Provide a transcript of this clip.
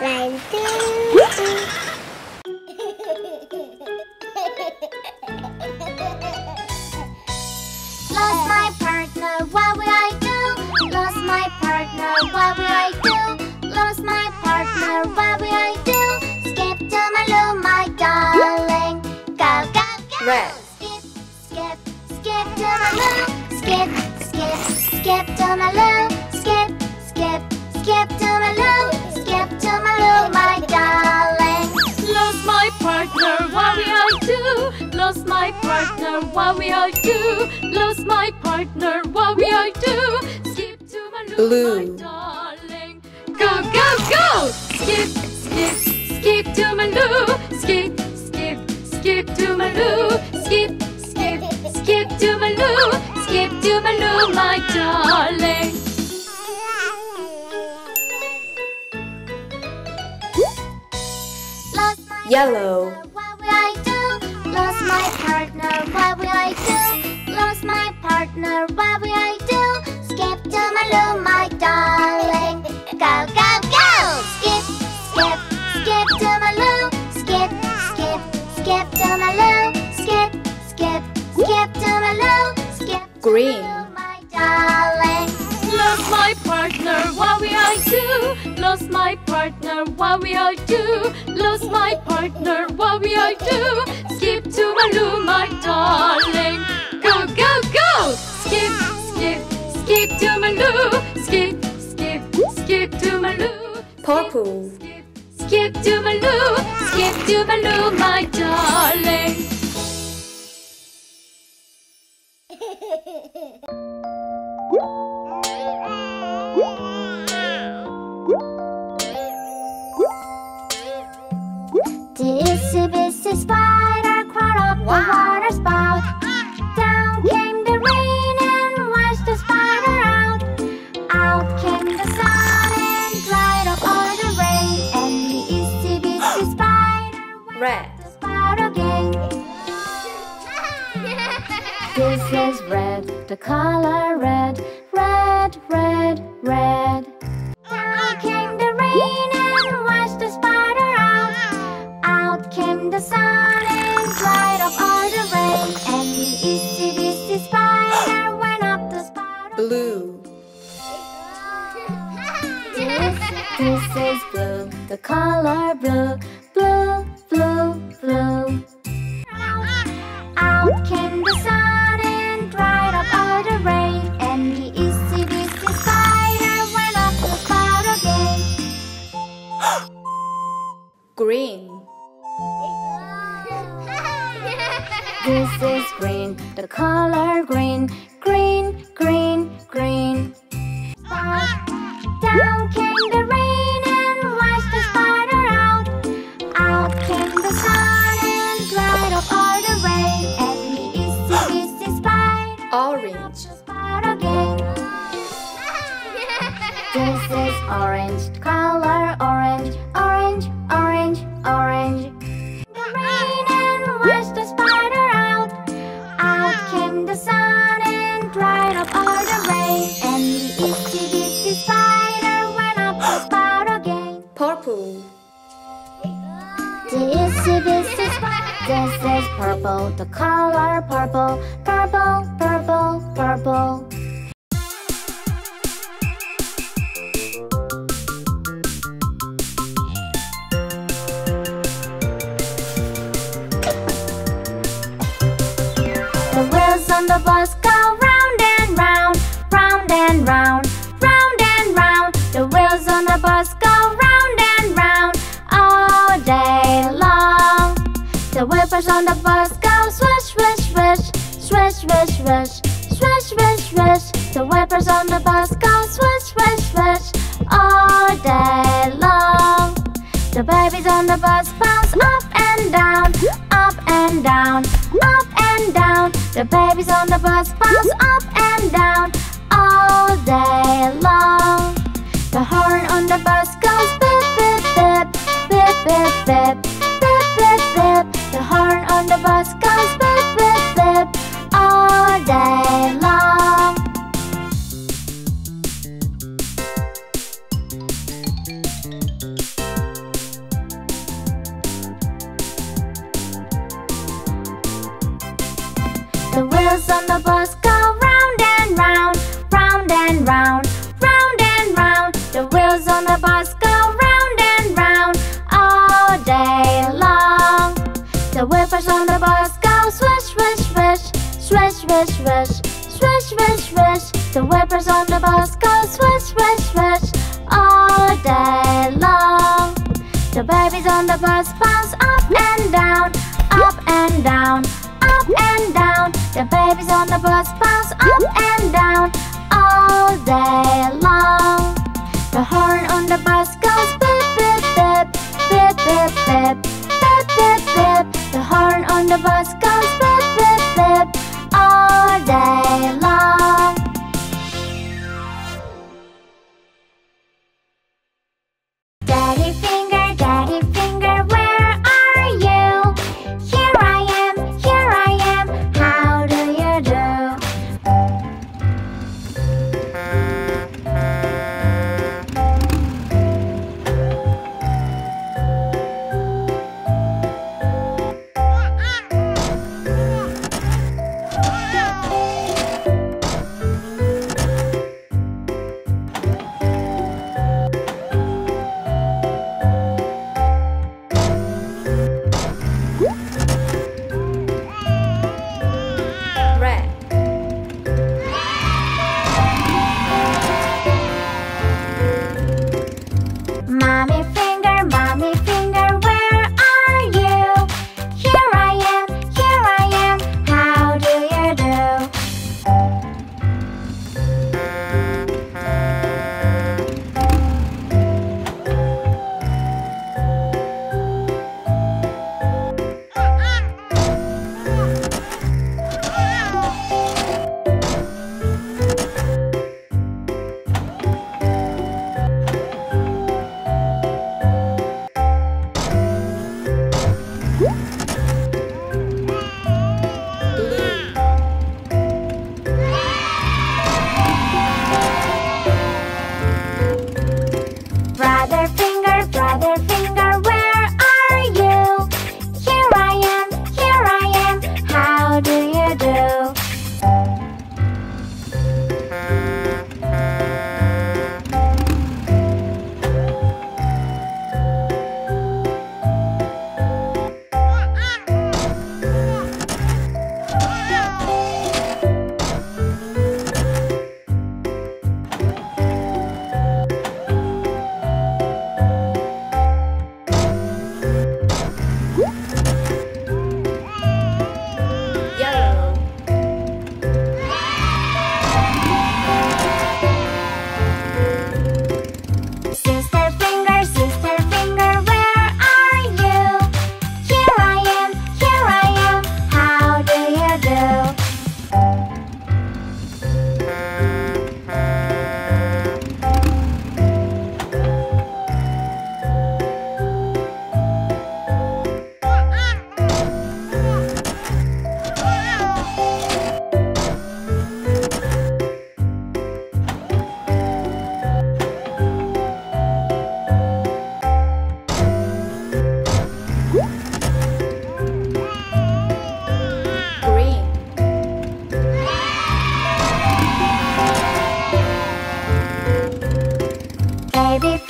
Like this. Lost my partner, what will I do? Lost my partner, what will I do? Lost my partner, what will I do? Skip doodle-doo, my darling. Go, go, go! Red. Skip, skip, skip doodle-doo. Skip, skip, skip doodle-doo. Skip, skip, skip doodle-doo. Skip doodle-doo, my darling. Lost my partner, what will I do? Lost my partner, what will I do? Lost my partner, what will I do? Skip to my loo, my darling. Go, go, go! Skip, skip, skip to my loo. Skip, skip, skip to my loo. Skip, skip, skip to my loo. Skip to my loo, my darling. Yellow. What will I do? Lost my partner, what will I do? Lost my partner, what will I do? Skip doodle-doo, my darling. Go, go, go! Skip, skip, skip doodle-doo. Skip, skip, skip doodle-doo. Skip, skip, skip doodle-doo. Skip, green, my darling. Lost my partner, what will I do? Lost my partner, what will I do? Lost my partner, what will I do? Skip to my loo, my darling. Go, go, go! Skip, skip, skip to my loo. Skip, skip, skip to my loo. Purple. Skip, skip to my loo. Skip to my loo, my darling. Dizzy, busy spider crawled up the water spout. Down came the rain and washed the spider out. Out came the sun and dried up all the rain. And the izzy, busy spider went to the spout again. This is red, the color red. Red, red, red. Down came the rain and washed the spider out. Out came the sun and dried up all the rain. And the itsy bitsy spider went up the spider. Blue. This is blue, the color blue. Blue, blue, blue. Out came the sun and dried up all the rain. And the itsy bitsy spider went up the spout again. Green. This is green, the color green. Green, green, green. Spout. Down came the rain and washed the spider out. Out came the sun and dried up all the rain. And the itsy bitsy spider. Orange. This is orange, color orange, orange, orange, orange. The rain and washed the spider out. Out came the sun and dried up all the rain. And the itsy bitsy spider went up the spout again. Purple. The itsy bitsy spider. This is purple, the color purple. Purple, purple, purple. On the bus go round and round, round and round, round and round. The wheels on the bus go round and round all day long. The wheels on the bus go swish, swish, swish, swish, swish, swish, swish, swish, swish. The wheels on the bus go swish, swish, swish all day long. The babies on the bus bounce up and down, up and down, up and down. The babies on the bus bounce up and down all day long. The horn on the bus goes beep, beep, beep, beep, beep, beep, beep, beep, beep. The horn on the bus goes beep, beep, beep all day long. down, the bus bounces up and down, up and down. The babies on the bus bounce up and down all day long. The horn on the bus goes beep, beep, beep, beep, beep, beep, beep, beep, beep. The horn on the bus goes beep, beep, beep all day long. Daddy finger, daddy finger. Baby